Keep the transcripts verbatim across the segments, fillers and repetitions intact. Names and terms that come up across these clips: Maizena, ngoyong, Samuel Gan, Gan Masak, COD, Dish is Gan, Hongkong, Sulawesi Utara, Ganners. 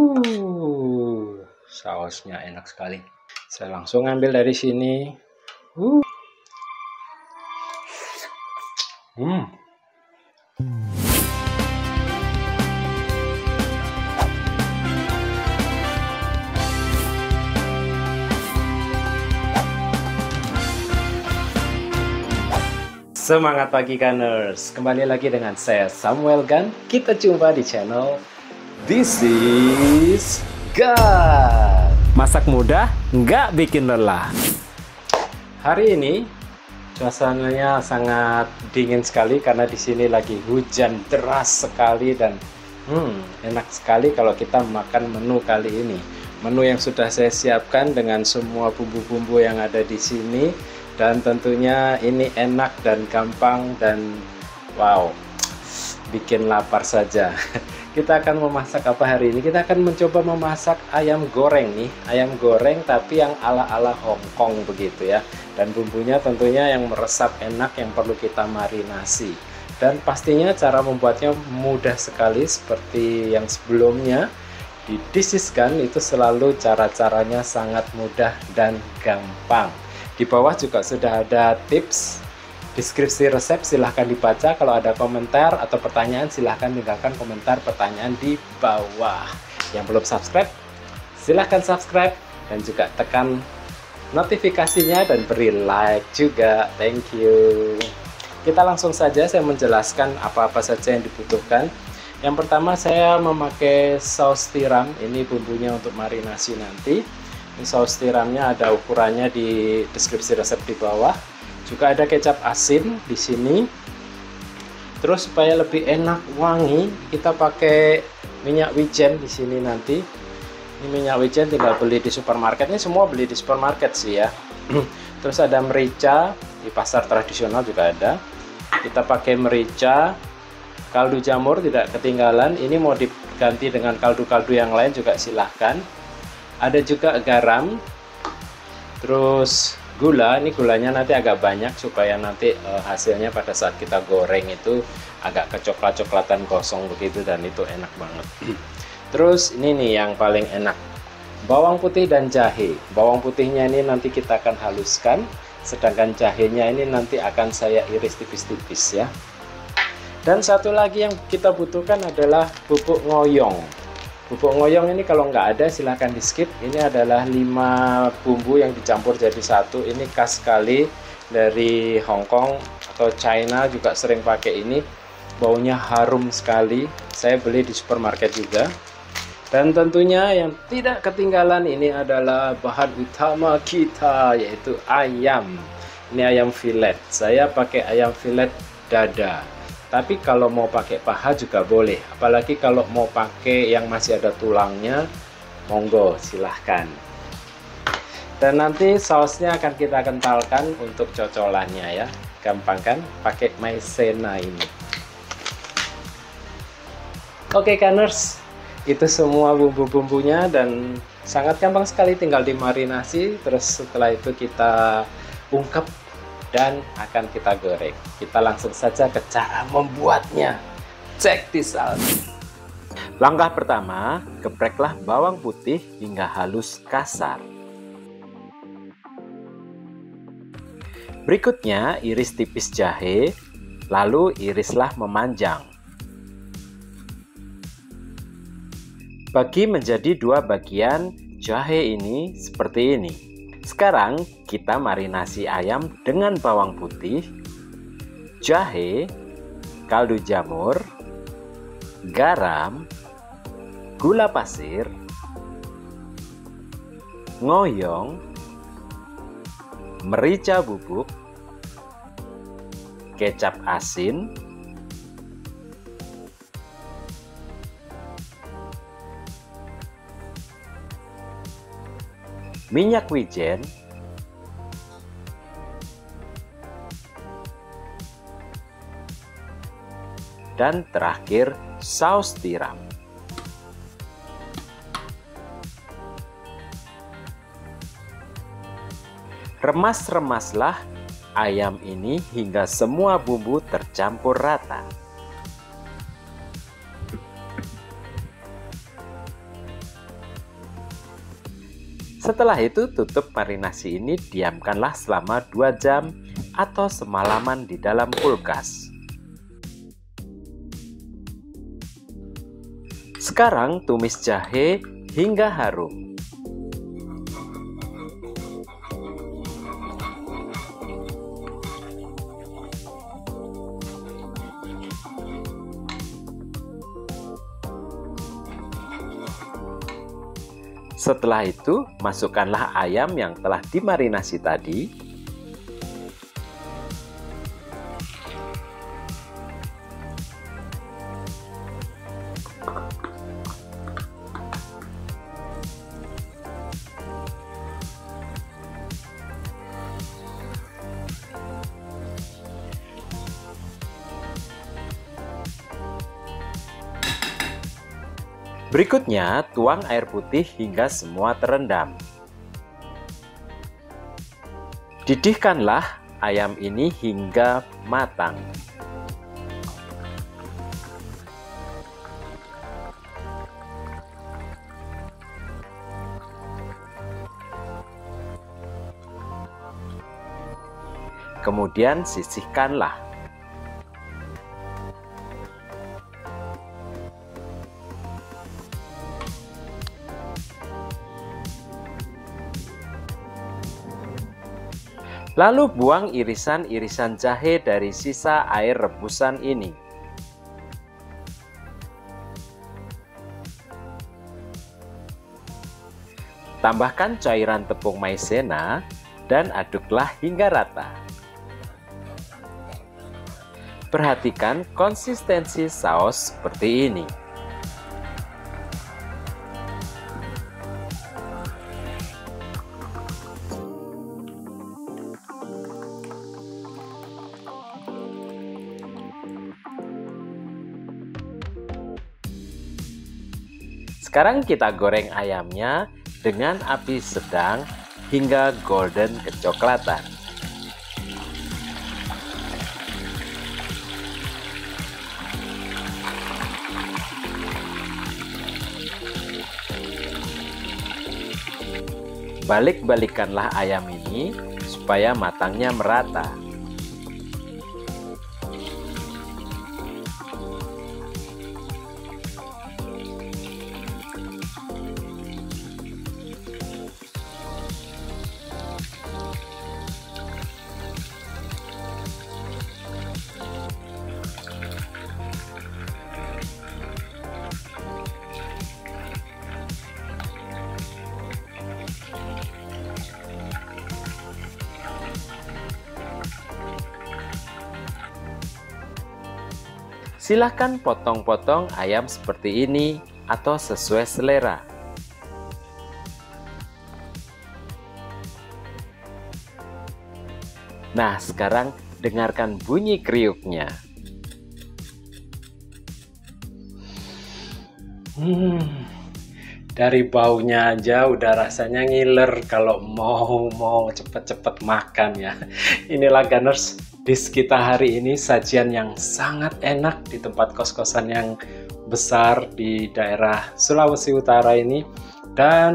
Uh, sausnya enak sekali. Saya langsung ambil dari sini. Uh. Hmm. Semangat pagi Gunners, kembali lagi dengan saya Samuel Gan. Kita jumpa di channel Dish is Gan. Masak mudah, nggak bikin lelah. Hari ini suasananya sangat dingin sekali karena di sini lagi hujan deras sekali dan hmm, enak sekali kalau kita makan menu kali ini. Menu yang sudah saya siapkan dengan semua bumbu-bumbu yang ada di sini. Dan tentunya ini enak dan gampang dan wow, bikin lapar saja. Kita akan memasak apa hari ini? Kita akan mencoba memasak ayam goreng nih. Ayam goreng tapi yang ala-ala Hongkong begitu ya. Dan bumbunya tentunya yang meresap enak yang perlu kita marinasi. Dan pastinya cara membuatnya mudah sekali seperti yang sebelumnya. Di Dish is Gan itu selalu cara-caranya sangat mudah dan gampang. Di bawah juga sudah ada tips, deskripsi resep silahkan dibaca. Kalau ada komentar atau pertanyaan silahkan tinggalkan komentar pertanyaan di bawah. Yang belum subscribe silahkan subscribe dan juga tekan notifikasinya dan beri like juga. Thank you. Kita langsung saja saya menjelaskan apa-apa saja yang dibutuhkan. Yang pertama saya memakai saus tiram, ini bumbunya untuk marinasi nanti. Saus tiramnya ada ukurannya di deskripsi resep di bawah. Juga ada kecap asin di sini. Terus supaya lebih enak wangi, kita pakai minyak wijen di sini nanti. Ini minyak wijen tinggal beli di supermarket. Ini semua beli di supermarket sih ya. Terus ada merica, di pasar tradisional juga ada. Kita pakai merica. Kaldu jamur tidak ketinggalan. Ini mau diganti dengan kaldu-kaldu yang lain juga silahkan. Ada juga garam, terus gula. Ini gulanya nanti agak banyak supaya nanti e, hasilnya pada saat kita goreng itu agak kecoklat-coklatan gosong begitu dan itu enak banget. Terus ini nih yang paling enak, bawang putih dan jahe. Bawang putihnya ini nanti kita akan haluskan, sedangkan jahenya ini nanti akan saya iris tipis-tipis ya. Dan satu lagi yang kita butuhkan adalah bubuk ngoyong. Bubuk ngoyong ini kalau nggak ada silahkan di skip. Ini adalah lima bumbu yang dicampur jadi satu. Ini khas sekali dari Hongkong atau China juga sering pakai ini. Baunya harum sekali. Saya beli di supermarket juga. Dan tentunya yang tidak ketinggalan ini adalah bahan utama kita yaitu ayam. Ini ayam filet. Saya pakai ayam filet dada. Tapi kalau mau pakai paha juga boleh. Apalagi kalau mau pakai yang masih ada tulangnya, monggo silahkan. Dan nanti sausnya akan kita kentalkan untuk cocolannya ya. Gampang kan? Pakai maizena ini. Oke Gunners, itu semua bumbu-bumbunya dan sangat gampang sekali. Tinggal dimarinasi, terus setelah itu kita ungkep. Dan akan kita goreng. Kita langsung saja ke cara membuatnya. Check this out. Langkah pertama, gepreklah bawang putih hingga halus kasar. Berikutnya, iris tipis jahe, lalu irislah memanjang. Bagi menjadi dua bagian jahe ini seperti ini. Sekarang kita marinasi ayam dengan bawang putih, jahe, kaldu jamur, garam, gula pasir, ngoyong, merica bubuk, kecap asin, minyak wijen, dan terakhir saus tiram. Remas-remaslah ayam ini hingga semua bumbu tercampur rata. Setelah itu tutup marinasi ini, diamkanlah selama dua jam atau semalaman di dalam kulkas. Sekarang tumis jahe hingga harum. Setelah itu, masukkanlah ayam yang telah dimarinasi tadi. Berikutnya, tuang air putih hingga semua terendam. Didihkanlah ayam ini hingga matang. Kemudian sisihkanlah. Lalu buang irisan-irisan jahe dari sisa air rebusan ini. Tambahkan cairan tepung maizena dan aduklah hingga rata. Perhatikan konsistensi saus seperti ini. Sekarang kita goreng ayamnya dengan api sedang hingga golden kecoklatan. Balik-balikkanlah ayam ini supaya matangnya merata. Silahkan potong-potong ayam seperti ini atau sesuai selera. Nah, sekarang dengarkan bunyi kriuknya. Hmm, dari baunya aja udah rasanya ngiler kalau mau mau cepet-cepet makan ya. Inilah Ganers, dish kita hari ini, sajian yang sangat enak di tempat kos-kosan yang besar di daerah Sulawesi Utara ini, dan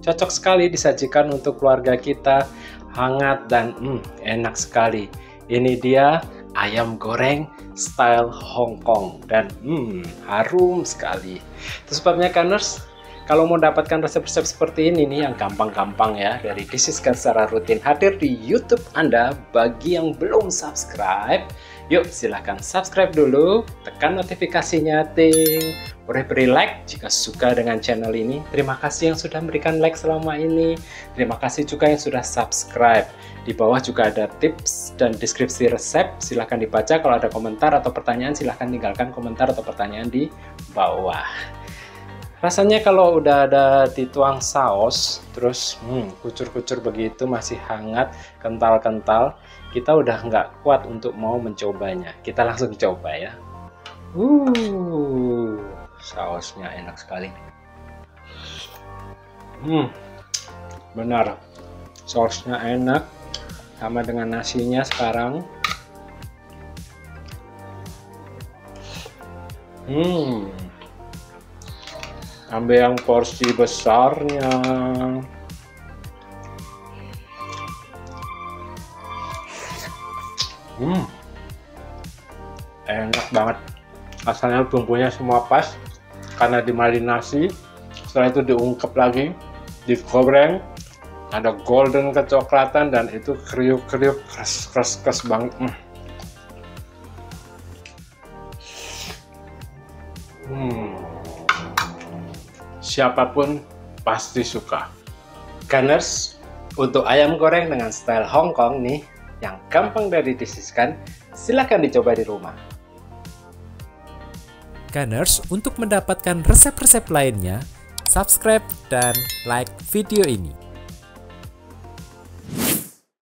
cocok sekali disajikan untuk keluarga kita, hangat dan hmm, enak sekali. Ini dia ayam goreng style Hongkong dan hmm, harum sekali. Itu sebabnya Ganers, kalau mau dapatkan resep-resep seperti ini nih yang gampang-gampang ya dari Dish is Gan secara rutin hadir di YouTube Anda. Bagi yang belum subscribe, yuk silahkan subscribe dulu, tekan notifikasinya, ting. Boleh beri like jika suka dengan channel ini. Terima kasih yang sudah memberikan like selama ini. Terima kasih juga yang sudah subscribe. Di bawah juga ada tips dan deskripsi resep. Silahkan dibaca. Kalau ada komentar atau pertanyaan, silahkan tinggalkan komentar atau pertanyaan di bawah. Rasanya kalau udah ada dituang saus, terus kucur-kucur hmm, begitu, masih hangat, kental-kental, kita udah nggak kuat untuk mau mencobanya. Kita langsung coba ya. Uh, sausnya enak sekali. Hmm, benar, sausnya enak, sama dengan nasinya sekarang. Hmm. Ambil yang porsi besarnya. Hmm, enak banget. Asalnya bumbunya semua pas karena dimarinasi, setelah itu diungkep lagi, digoreng, ada golden kecoklatan dan itu kriuk-kriuk, kres-kres banget. Hmm. Hmm. Siapapun pasti suka. Ganers, untuk ayam goreng dengan style Hongkong nih, yang gampang dari Dish is Gan, silahkan dicoba di rumah. Ganers, untuk mendapatkan resep-resep lainnya, subscribe dan like video ini.